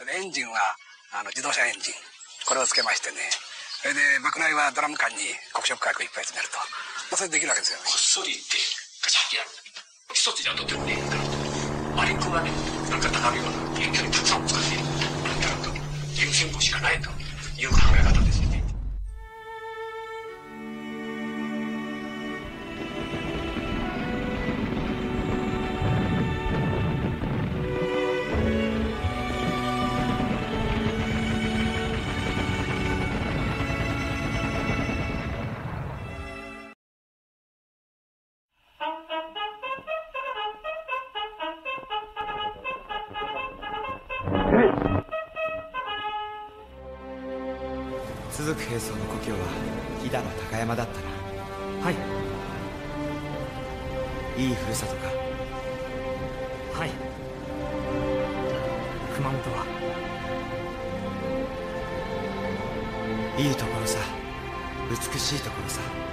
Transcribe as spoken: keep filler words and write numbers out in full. それでエンジンはあの自動車エンジン、これをつけましてね、それで爆内はドラム缶に黒色火薬いっぱい詰めると、まあ、それでできるわけですよね。こっそりいってガシャッてやる。一つじゃとてもね、マリックはね、なんか高めような遠距離たくさん使って、なんだろうと優先度しかないという考え方ですよね。続く兵曹の故郷は飛騨の高山だったな。はい、いいふるさとか。はい、熊本はいいところさ、美しいところさ。